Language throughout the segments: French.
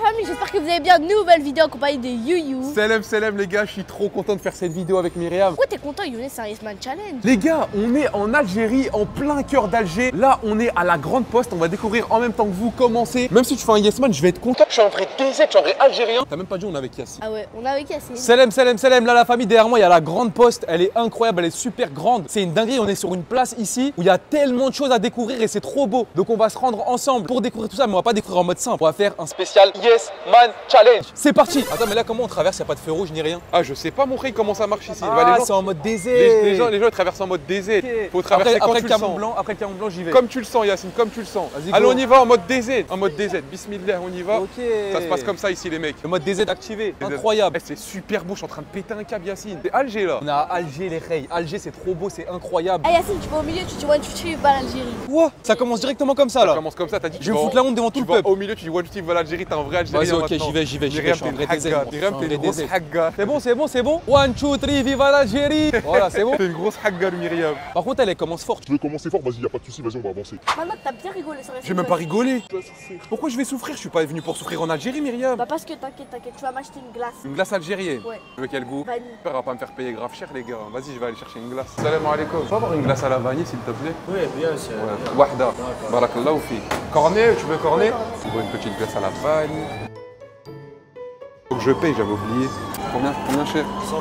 la famille, j'espère que vous allez bien. Nouvelle vidéo en compagnie de Youyou. Salam les gars, je suis trop content de faire cette vidéo avec Myriam. Pourquoi t'es content Younès, c'est un Yes Man Challenge? Les gars, on est en Algérie, en plein cœur d'Alger. Là, on est à la Grande Poste, on va découvrir en même temps que vous comment c'est. Même si tu fais un Yes Man, je vais être content. Je suis en vrai TZ, je suis en vrai algérien. T'as même pas dit on est avec Yassine. Ah ouais, on est avec Yassine. Salam, là la famille derrière moi, il y a la Grande Poste, elle est incroyable, elle est super grande. C'est une dinguerie, on est sur une place ici où il y a tellement de choses à découvrir et c'est trop beau. Donc on va se rendre ensemble pour découvrir tout ça, mais on va pas découvrir en mode simple, on va faire un spécial Yes Man Challenge. C'est parti. Attends, mais là comment on traverse? Il n'y a pas de feu rouge ni rien. Ah, je sais pas mon frère comment ça marche ici. Ah, c'est en mode désert. Les gens traversent en mode désert. Okay. Faut traverser après le camion blanc. Après le camion blanc, j'y vais. Comme tu le sens Yassine, comme tu le sens. Allez, on y va en mode désert. En mode désert. Bismillah, on y va. Okay. Ça se passe comme ça ici les mecs. Le mode désert activé. Incroyable. Hey, c'est super beau, je suis en train de péter un câble Yassine. C'est Alger là. On a Alger les reilles. Alger c'est trop beau, c'est incroyable. Ah Yassine, tu vas au milieu, tu dis one two three va l'Algérie. Quoi? Ça commence directement comme ça là. Ça commence comme ça, t'as dit. Je vais foutre la honte devant tout le peuple. Au milieu, tu dis one two three va l'Algérie, t'es un vrai Algérien. Ok, j'y vais. C'est bon. 1, 2, 3, viva l'Algérie. Voilà, c'est bon. T'es une grosse haggar, Myriam. Par contre, elle commence forte. Je vais commencer fort, vas-y, y'a pas de soucis, vas-y, on va avancer. Maman, t'as bien rigolé sur la J'ai même pas rigolé. Pourquoi je vais souffrir? Je suis pas venu pour souffrir en Algérie, Myriam. Bah, parce que t'inquiète, tu vas m'acheter une glace. Une glace algérienne? Ouais. Tu veux quel goût? Vanille. Père va pas me faire payer grave cher, les gars. Vas-y, je vais aller chercher une glace. Salam alaikum. Tu peux avoir une glace à la vanille, s'il te plaît? Oui, bien sûr. Wahda. Barakallah ou fi. Cornet, tu veux cornet? Tu veux une petite glace à la vanille? Je paye, j'avais oublié. Combien cher? 100.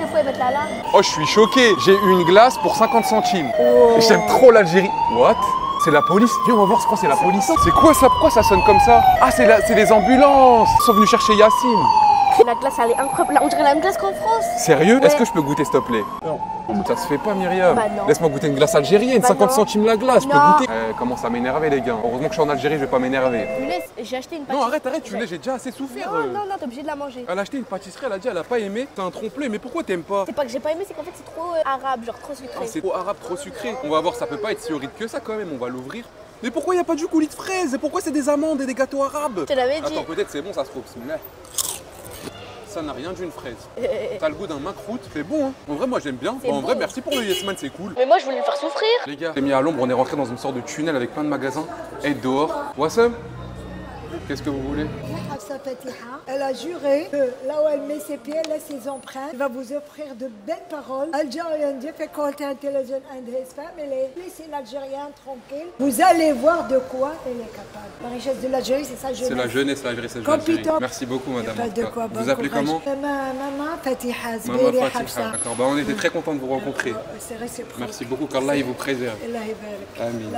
C'est quoi mettre la lame? Oh, je suis choqué. J'ai eu une glace pour 50 centimes. Oh. J'aime trop l'Algérie. What? C'est la police. Viens, on va voir, je crois que c'est la police. C'est quoi ça? Pourquoi ça sonne comme ça? Ah, c'est les ambulances. Ils sont venus chercher Yassine. La glace, elle est incroyable. On dirait la même glace qu'en France. Sérieux? Ouais. Est-ce que je peux goûter, s'il te plaît? Non. Ça se fait pas, Myriam. Bah, laisse-moi goûter une glace algérienne. Bah, 50 centimes la glace. Non. Je peux goûter. Comment ça m'énerver, les gars? Heureusement que je suis en Algérie, je vais pas m'énerver. Tu laisses, j'ai acheté une pâtisserie. Non, arrête, tu laisses, j'ai déjà assez souffert. Non, t'es obligé de la manger. Elle a acheté une pâtisserie, elle a dit, elle a pas aimé. T'as un trompe-l'œil, mais pourquoi t'aimes pas? C'est pas que j'ai pas aimé, c'est qu'en fait, c'est trop arabe, genre trop sucré. C'est trop arabe, trop sucré. On va voir, ça peut pas être si horrible que ça quand même. On va l'ouvrir. Mais pourquoi y a pas du coulis de fraises? Et pourquoi c'est des amandes et des gâteaux arabes? Je te l'avais dit. Attends, peut-être c'est bon, ça se trouve. Ça n'a rien d'une fraise. T'as le goût d'un macroute, c'est bon hein. En vrai moi j'aime bien. Bah, en vrai merci pour le Yes Man, c'est cool. Mais moi je voulais le faire souffrir. Les gars, t'es mis à l'ombre, on est rentré dans une sorte de tunnel avec plein de magasins. Et dehors, what's up? Qu'est-ce que vous voulez? Elle a juré que là où elle met ses pieds, elle laisse ses empreintes. Elle va vous offrir de belles paroles. Algérienne, j'ai fait côté intelligent et femme. Elle est laissée l'Algérien tranquille. Vous allez voir de quoi elle est capable. La richesse de l'Algérie, c'est sa jeunesse. C'est la jeunesse, l'Algérie, c'est la jeunesse. Merci beaucoup, madame. De quoi, vous appelez comment? Maman Fatiha. Maman Fatiha. D'accord, bah, on était très contents de vous rencontrer. C'est réciproque. Merci beaucoup, qu'Allah il vous préserve. Amen.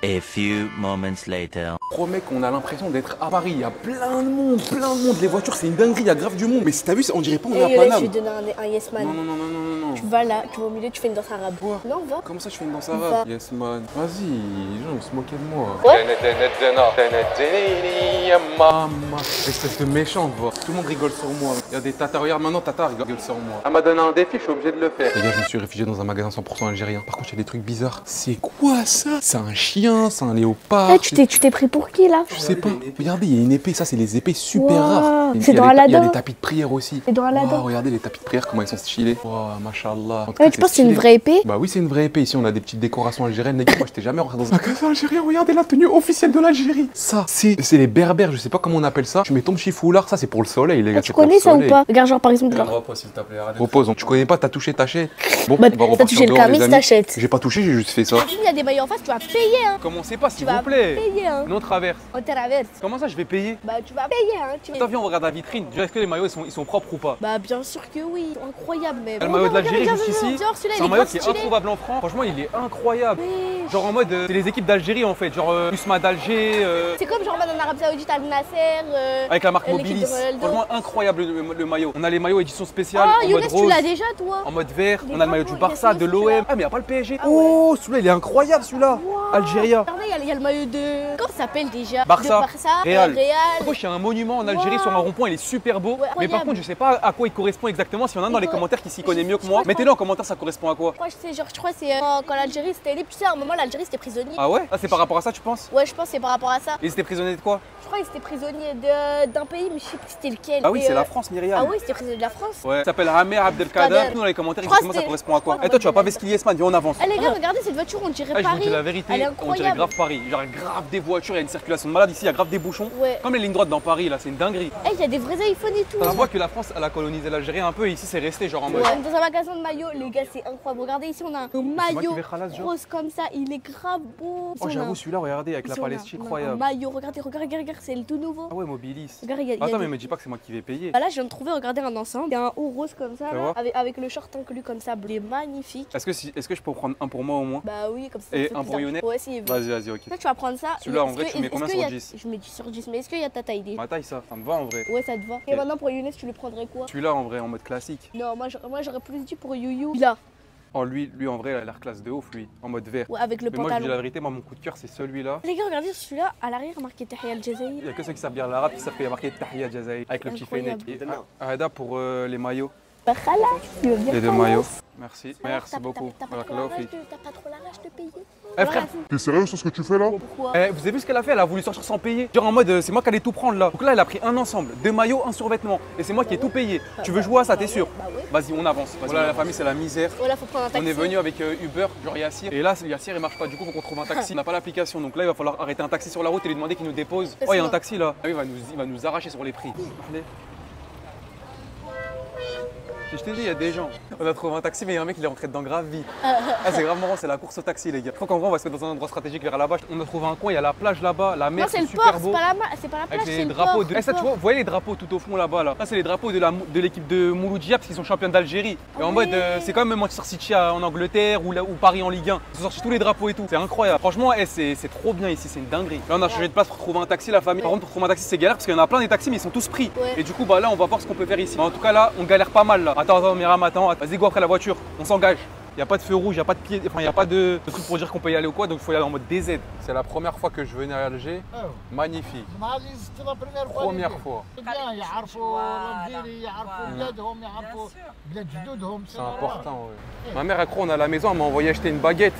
A few moments later. Promets qu'on a l'impression d'être à Paris. Il y a plein de monde. Les voitures, c'est une dinguerie. Il y a grave du monde. Mais si t'as vu, on dirait pas on est à Paname. Je vais donner un Yes Man. Non. Tu vas là, tu vas au milieu, tu fais une danse arabe. Quoi? Non, va. Comment ça, je fais une danse arabe? Yes Man. Vas-y, les gens, ils se moquaient de moi. Ouais. Espèce de méchant, va. Tout le monde rigole sur moi. Il y a des Tatars. Regarde, maintenant, Tatars rigole sur moi. Elle m'a donné un défi, je suis obligé de le faire. Les gars, je me suis réfugié dans un magasin 100% algérien. Par contre, il y a des trucs bizarres. C'est quoi ça? C'est un chien, c'est un léopard. Ah, tu t'es pris pour qui là? Je sais pas. Regardez, il y a une épée, ça c'est les épées super rares. C'est dans Aladdin. Il y a des tapis de prière aussi. C'est dans Aladdin. Wow, regardez les tapis de prière, comment ils sont stylés. Wow, machallah. Tu penses que c'est une vraie épée? Bah oui, c'est une vraie épée. Ici, on a des petites décorations algériennes. Moi, j'étais jamais rentré dans un magasin algérien. Regardez la tenue officielle de l'Algérie. Ça, c'est les berbères, je sais pas comment on appelle ça. Tu mets ton petit foulard, ça c'est pour le soleil, les gars. Tu connais ça ou pas? Regarde, genre par exemple. Repose, tu connais pas, t'as touché, t'achètes. Bon, t'as touché le camis, t'achètes. J'ai pas touché, j'ai juste fait ça. Il y a des maillots en face, tu vas payer. Comment c'est pas, s'il vous plaît? Non, traverse. On traverse. Comment ça je vais payer? Bah tu vas payer hein. Attends, viens, on regarde la vitrine. Est-ce que les maillots ils sont propres ou pas? Bah bien sûr que oui. Incroyable même. Le maillot de l'Algérie juste ici. C'est un maillot qui est improbable en France. Franchement il est incroyable. Genre en mode c'est les équipes d'Algérie en fait. Genre Usma d'Alger. C'est comme genre en Arabie Saoudite Al-Nasser. Avec la marque Mobilis. Franchement incroyable le maillot. On a les maillots édition spéciale. Ah Younès tu l'as déjà toi? En mode vert. On a le maillot du Barça, de l'OM. Ah mais y a pas le PSG. Oh celui-là il est incroyable celui-là. Algéria. Il y a le maillot de. Comment ça s'appelle déjà? Barça. Real. Il y a un monument en Algérie sur un rond-point, il est super beau. Ouais, mais par contre, je sais pas à quoi il correspond exactement. Si on a dans les commentaires qui s'y connaît mieux que moi, mettez-le en commentaire, ça correspond à quoi? Moi, je sais, genre, je crois que c'est quand l'Algérie c'était libre. Tu sais, à un moment, l'Algérie c'était prisonnier. Ah ouais? Ah, c'est par rapport à ça, tu penses? Ouais, je pense que c'est par rapport à ça. Et c'était prisonnier de quoi? Je crois qu'ils étaient prisonniers d'un pays, mais je sais plus c'était lequel. Ah oui, c'est la France, Myriam. Ah oui, c'était prisonnier de la France. Ouais, ça s'appelle Hammer Abdelkader. Nous, dans les commentaires, exactement, ça correspond à quoi? Et toi, tu vas pas vesquiller Yes Man, on avance. Les gars, regardez cette voiture, on dirait Paris. Je vous dis la vérité, on j'irais grave Paris. J'aurais grave des voitures, il y a une circulation de malade ici, il y a grave des bouchons. Ouais. Comme les lignes droites dans Paris, là, c'est une dinguerie. Eh, hey, il y a des vrais iPhones et tout. On voit que la France, elle a colonisé l'Algérie un peu et ici, c'est resté genre en mode. Ouais. Dans un magasin de maillots, les gars, c'est incroyable. Regardez ici, on a un maillot rose comme ça, il est grave beau. Oh, j'avoue, celui-là, regardez, avec la Palestine, incroyable. Maillot, regardez, regarde, c'est le tout nouveau. Ah ouais, Mobilis. Attends, mais me dis pas que c'est moi qui vais payer. Là, je viens de trouver, regardez un ensemble. Il y a un haut rose comme ça, avec le short inclus comme ça, bleu, magnifique. Est-ce que je peux prendre un pour moi au moins? Bah oui, comme ça. Et un pour Younès? Ouais, si. Vas-y, ok. Toi, tu vas prendre ça. Celui-là, en vrai, tu mets combien sur 10? Je mets 10 sur 10, mais est-ce qu'il y a ta taille? Ma taille, ça me va en vrai. Ouais, ça te va. Et maintenant, pour Younès, tu le prendrais quoi? Celui-là, en vrai, en mode classique. Non, moi, j'aurais plus dit pour Youyou. Là. Oh, lui en vrai, il a l'air classe de ouf, lui, en mode vert. Ouais, avec le pantalon. Moi, je dis la vérité, moi, mon coup de cœur, c'est celui-là. Les gars, regardez celui-là, à l'arrière, marqué Tahya Djazaïr. Il y a que ceux qui savent bien l'arabe qui savent qu'il y a marqué Tahya Djazaïr avec le petit fainé. Arreda pour les maillots. Les deux maillots. Merci. Merci beaucoup. T'as pas trop la rage de payer. Eh frère, t'es sérieux sur ce que tu fais là? Pourquoi? Eh, vous avez vu ce qu'elle a fait? Elle a voulu sortir sans payer. Genre en mode, c'est moi qui allais tout prendre là. Donc là, elle a pris un ensemble, deux maillots, un survêtement. Et c'est moi qui ai tout payé. Tu veux jouer à ça, t'es sûr? Vas-y, on avance. Voilà, la famille, c'est la misère. Voilà, faut prendre un taxi. On est venu avec Uber, genre Yassir. Et là, Yassir, il marche pas. Du coup, faut qu'on trouve un taxi. On n'a pas l'application. Donc là, il va falloir arrêter un taxi sur la route et lui demander qu'il nous dépose. Oh, il y a un taxi là. Ah oui, il va nous arracher sur les prix. Allez. Je t'ai dit, il y a des gens. On a trouvé un taxi, mais il y a un mec qui est rentré dedans grave vite. Ah, c'est grave marrant, c'est la course au taxi, les gars. Je crois qu'en vrai, on va se mettre dans un endroit stratégique vers là-bas. On a trouvé un coin, il y a la plage là-bas, la mer. Non, c'est le port, c'est pas la plage. C'est les drapeaux de. Ça, tu vois, vous voyez les drapeaux tout au fond là-bas. Là, c'est les drapeaux de l'équipe de Mouloudia, parce qu'ils sont champions d'Algérie. Et en mode, c'est quand même Manchester City en Angleterre ou Paris en Ligue 1. Ils ont sorti tous les drapeaux et tout. C'est incroyable. Franchement, c'est trop bien ici, c'est une dinguerie. Là, on a changé de place pour trouver un taxi, la famille. Par contre, pour trouver un taxi, c'est galère parce qu'il y en a plein des taxis, mais ils sont tous pris. Et du coup, bah là, on va voir ce qu'on peut faire ici. En tout cas, là, on galère pas mal là. Attends, Myriam, attends, vas-y, go après la voiture, on s'engage. Il n'y a pas de feu rouge, il n'y a pas de pied, enfin, il n'y a pas de truc pour dire qu'on peut y aller ou quoi, donc il faut y aller en mode DZ. C'est la première fois que je venais à Alger. Magnifique. C'était la première fois. C'est important, oui. Ma mère, elle croit qu'on est à la maison, elle m'a envoyé acheter une baguette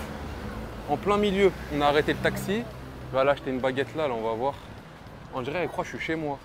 en plein milieu. On a arrêté le taxi, je vais aller acheter une baguette là, on va voir. On dirait, elle croit que je suis chez moi.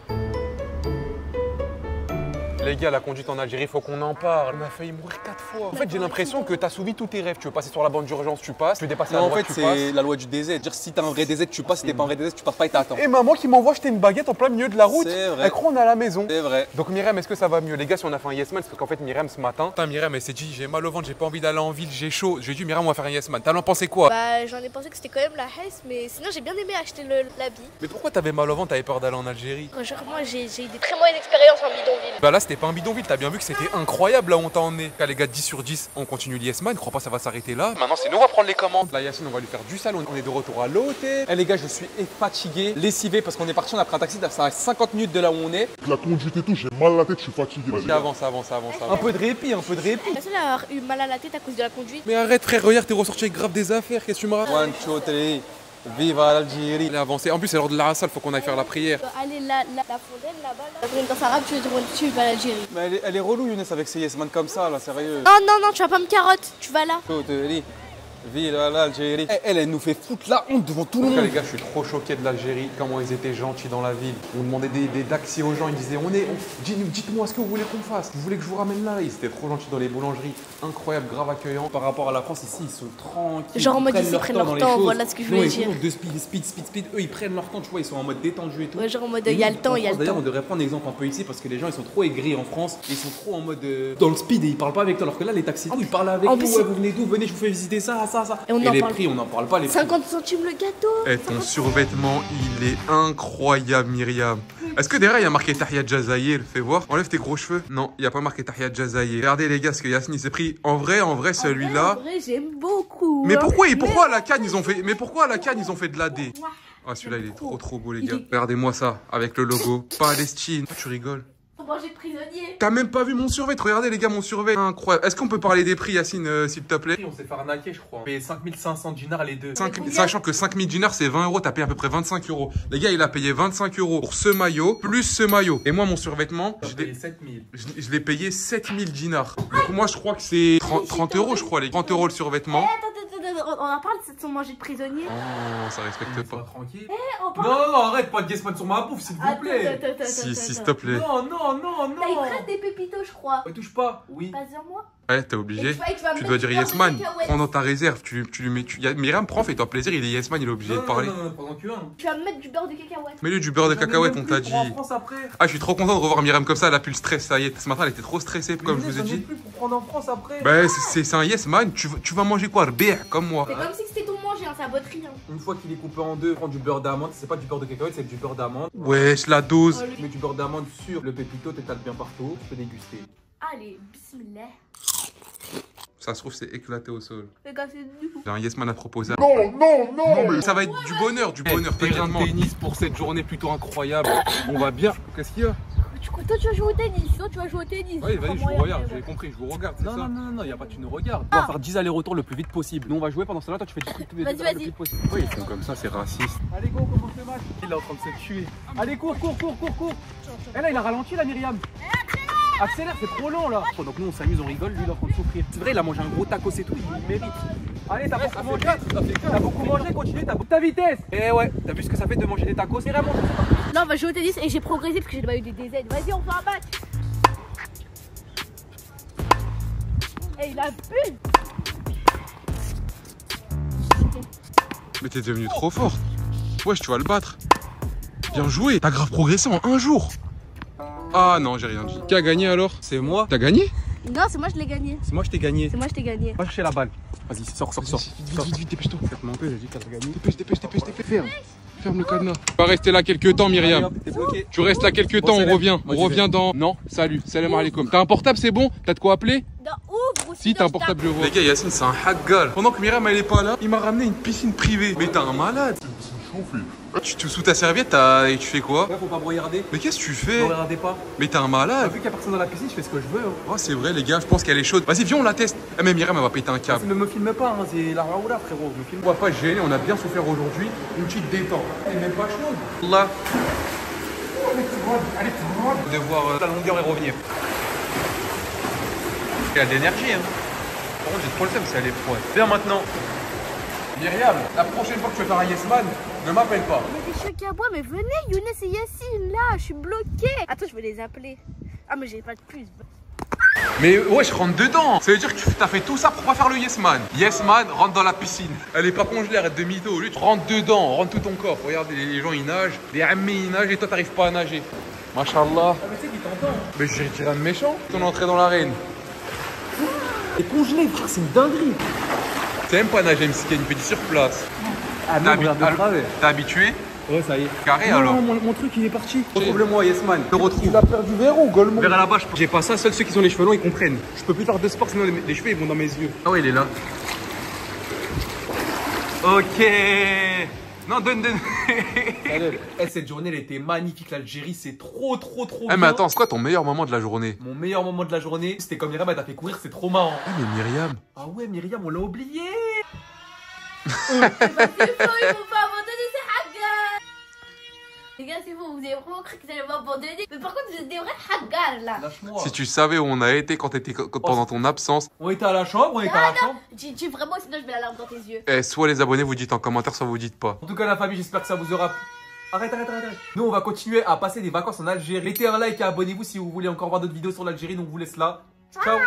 Les gars, la conduite en Algérie, faut qu'on en parle. On a failli mourir 4 fois. En fait, j'ai l'impression que t'as soumis tous tes rêves. Tu veux passer sur la bande d'urgence, tu passes. Tu veux dépasser la loi, tu passes. En fait, c'est la loi du DZ. Dire si t'es un vrai DZ, tu passes. Si t'es pas un vrai DZ, tu passes pas et t'attends. Et maman qui m'envoie jeter une baguette en plein milieu de la route. Elle croit qu'on est à la maison. C'est vrai. Donc Myriam, est-ce que ça va mieux? Les gars, si on a fait un yes man, c'est parce qu'en fait Myriam ce matin. Putain, Myriam, elle s'est dit j'ai mal au ventre, j'ai pas envie d'aller en ville, j'ai chaud. J'ai dit Myriam, on va faire un yes man. T'as en pensé quoi? Bah, j'en ai pensé que c'était quand même la haisse, mais sinon j'ai bien aimé acheter l'habit. Mais pourquoi t'avais mal au ventre, t'avais peur d'aller en Algérie? Moi, j'ai eu des très mauvaises expériences en bidonville. Bah là, c'était pas un bidonville, t'as bien vu que c'était incroyable là où on t'a emmené. Là, les gars, 10 sur 10, on continue l'Yesman, crois pas ça va s'arrêter là. Maintenant, c'est nous, on va prendre les commandes. Là, Yassine, on va lui faire du salon. On est de retour à l'hôtel. Eh, les gars, je suis fatigué, lessivé parce qu'on est parti, on a pris un taxi, ça reste 50 minutes de là où on est. La conduite et tout, j'ai mal à la tête, je suis fatigué. Vas-y, avance. Un peu de répit. La seule à avoir eu mal à la tête à cause de la conduite. Mais arrête, frère, regarde, t'es ressorti avec grave des affaires, qu'est-ce que tu me racontes? 1, 2, 3. Vive l'Algérie! On est avancé. En plus, c'est l'heure de la Hassal, faut qu'on aille faire la prière. Allez, la fondaine là-bas, là. Dans une danse arabe, tu veux tu vas à l'Algérie. Mais elle est relou, Younes, avec ses yes-man comme ça, là, sérieux. Non, tu vas pas me carotte, tu vas là. Vive l'Algérie. Elle nous fait foutre la honte devant tout le monde. Les gars, je suis trop choqué de l'Algérie, comment ils étaient gentils dans la ville. On demandait des taxis aux gens, ils disaient dites-moi ce que vous voulez qu'on fasse. Vous voulez que je vous ramène là? Ils étaient trop gentils dans les boulangeries. Incroyable, grave accueillant. Par rapport à la France, ici, ils sont tranquilles. Genre en mode ils prennent leur temps, voilà ce que je voulais dire. Ils courent de speed. Eux, ils prennent leur temps, tu vois, ils sont en mode détendu et tout. Ouais, genre en mode il y a le temps. D'ailleurs, on devrait prendre exemple un peu ici parce que les gens, ils sont trop aigris en France. Ils sont trop en mode dans le speed et ils parlent pas avec toi. Alors que là, les taxis, ils parlent avec vous. Vous venez d'où? Venez, je vous fais visiter ça. Et les prix, on n'en parle pas. 50 centimes le gâteau. Et ton survêtement, il est incroyable, Myriam. Est-ce que derrière il y a marqué Tahya Djazaïr? Fais voir. Enlève tes gros cheveux. Non, il n'y a pas marqué Tahya Djazaïr. Regardez les gars ce que Yassine s'est pris. En vrai celui-là. En vrai, j'aime beaucoup. Mais pourquoi à la canne ils ont fait de la D? Ah, celui-là il est trop beau, les gars. Regardez-moi ça avec le logo Palestine. Tu rigoles? Manger prisonnier. T'as même pas vu mon survêt? Regardez les gars, mon survêt incroyable. Est-ce qu'on peut parler des prix, Yassine, s'il te plaît? On s'est fait arnaquer, je crois. Mais 5 500 dinars les deux. Sachant que 5 000 dinars c'est 20 euros, t'as payé à peu près 25 euros. Les gars, il a payé 25 euros pour ce maillot, plus ce maillot. Et moi, mon survêtement, je l'ai payé 7 000 dinars. Donc moi, je crois que c'est 30 euros, je crois, les 30 euros le survêtement. On en parle de son manger de prisonnier. Oh, ça respecte pas. Tranquille. Non, arrête, pas de guessman sur ma bouffe, s'il vous plaît. Si, s'il te plaît. Non. T'as des pépitos, je crois. Ne touche pas. Oui. Pas sur moi. Ouais, t'es obligé. Tu dois dire Yesman. Prends dans ta réserve. Tu lui mets. Myriam, prend, fais-toi plaisir. Il est Yesman, il est obligé de parler. Non, pendant Q1. Tu vas me mettre du beurre de cacahuète. Mets-lui du beurre de cacahuète, on t'a dit. Ah, je suis trop content de revoir Myriam comme ça. Elle a plus le stress. Ça y est, ce matin, elle était trop stressée, comme je vous ai dit. Plus pour prendre en France après. Bah, c'est un Yesman. Tu vas manger quoi, Rbeh, comme moi. C'est comme si c'était ton manger, hein, ça botte rien. Une fois qu'il est coupé en deux, prends du beurre d'amande. C'est pas du beurre de cacahuète, c'est du beurre d'amande. Ouais, la dose. Mets du beurre d'amande sur le pépito, t'étales bien partout. Tu peux déguster. Allez, bismillah. Ça se trouve, c'est éclaté au sol. J'ai un Yesman à proposer. Non, non, non, mais ça va être du bonheur. Hey, terrain de tennis pour cette journée plutôt incroyable. On va bien. Qu'est-ce qu'il y a? Toi, tu vas jouer au tennis. Toi, tu vas jouer au tennis. Oui, vas-y, je vous regarde. J'ai compris, je vous regarde. Non, non, non, non, il n'y a pas, tu nous regardes. On va faire 10 allers-retours le plus vite possible. Nous, on va jouer pendant ce temps-là. Toi, tu fais tous les allers-retours le plus vite possible. Oui, ils font comme ça, c'est raciste. Allez, go, on commence le match. Il est en train de se tuer. Allez, cours. Et là, il a ralenti, la Myriam. Accélère, c'est trop long là. Donc nous on s'amuse, on rigole, lui il est en train de souffrir. C'est vrai, il a mangé un gros taco, c'est tout, il mérite. Allez, t'as beaucoup mangé, continue, t'as beaucoup ta vitesse. Eh ouais, t'as vu ce que ça fait de manger des tacos, c'est vraiment. Non, on va jouer au tennis et j'ai progressé parce que j'ai pas eu des DZ. Vas-y, on fait un match. Eh, il a bu. Mais t'es devenu trop forte. Wesh, tu vas le battre. Bien joué, t'as grave progressé en un jour. Ah non, j'ai rien dit. Qui a gagné alors? C'est moi. T'as gagné? Non, c'est moi je l'ai gagné. C'est moi je t'ai gagné. C'est moi je t'ai gagné. Va chercher la balle. Vas-y, sors. Vite, dépêche-toi. Faites-moi un peu, j'ai dit que t'as gagné. Dépêche. Ferme le cadenas. Tu vas rester là quelques temps, Myriam. Allez, hop, tu restes là quelques temps, on revient. On revient dans. Non, salut. Salam alaikum. T'as un portable, c'est bon? T'as de quoi appeler? Si t'as un portable, Les gars, Yassine, c'est un haggal. Pendant que Myriam elle est pas là, il m'a ramené une piscine privée. Mais t'es un malade. Tu te sous ta serviette et tu fais quoi? Ouais, faut pas me regarder. Mais qu'est-ce que tu fais? Ne regardez pas. Mais t'es un malade. Vu qu'il y a personne dans la piscine, je fais ce que je veux. Hein. Oh, c'est vrai, les gars, je pense qu'elle est chaude. Vas-y, viens, on la teste. Eh, mais Myriam, elle va péter un câble. Ne me filme pas, hein. C'est la raoula, frérot. Ne me filme pas. Gêner, on a bien souffert aujourd'hui. Une petite détente. Elle est même pas chaude. Là. Oh, elle est trop grande. De voir la longueur et revenir. Parce qu'elle a de l'énergie, hein. Par contre, j'ai trop le seum si elle est froide. Viens maintenant. Myriam, la prochaine fois que tu vas faire un Yesman, ne m'appelle pas. Il y a des chocs à bois, mais venez, Younès et Yassine, là, je suis bloqué. Attends, je vais les appeler. Ah, mais j'ai pas de puce. Mais ouais, je rentre dedans. Ça veut dire que tu as fait tout ça pour pas faire le Yesman. Yesman, rentre dans la piscine. Elle est pas congelée, arrête de mytho. Lui, tu rentres dedans, rentre tout ton corps. Regarde, les gens ils nagent, les amis ils nagent et toi t'arrives pas à nager. Machallah. Ah, mais c'est qui t'entend? Mais j'ai tiré un méchant. Ton entrée dans l'arène. T'es congelé, frère, c'est une dinguerie. T'as même pas nager, même si t'as une petite surplace. Ah non, t'es habitué? Ouais, ça y est. Carré non, alors. Non, mon truc il est parti. Retrouve-le-moi, Yesman. Je te retrouve. Il a perdu verrou, Golemon. Vers là-bas, j'ai pas ça. Seuls ceux qui ont les cheveux longs ils comprennent. Je peux plus faire de sport sinon les cheveux ils vont dans mes yeux. Ah ouais, il est là. Ok. Non, donne. Hey, cette journée elle était magnifique, l'Algérie, c'est trop bien. Mais attends, c'est quoi ton meilleur moment de la journée? Mon meilleur moment de la journée, c'était comme Myriam, elle t'a fait courir, c'est trop marrant. Ah mais Myriam. Ah ouais, Myriam, on l'a oublié. Les gars, c'est bon, vous avez vraiment cru que vous allez m'abandonner. Mais par contre, vous êtes des vrais haggars là. Lâche-moi. Si tu savais où on a été quand t'étais pendant ton absence. On était à la chambre, on était à la chambre. Dis vraiment, sinon je mets la larme dans tes yeux. Eh, soit les abonnés vous dites en commentaire, soit vous dites pas. En tout cas, la famille, j'espère que ça vous aura plu. Arrête. Nous, on va continuer à passer des vacances en Algérie. Mettez un like et abonnez-vous si vous voulez encore voir d'autres vidéos sur l'Algérie. Donc, on vous laisse là. Ciao.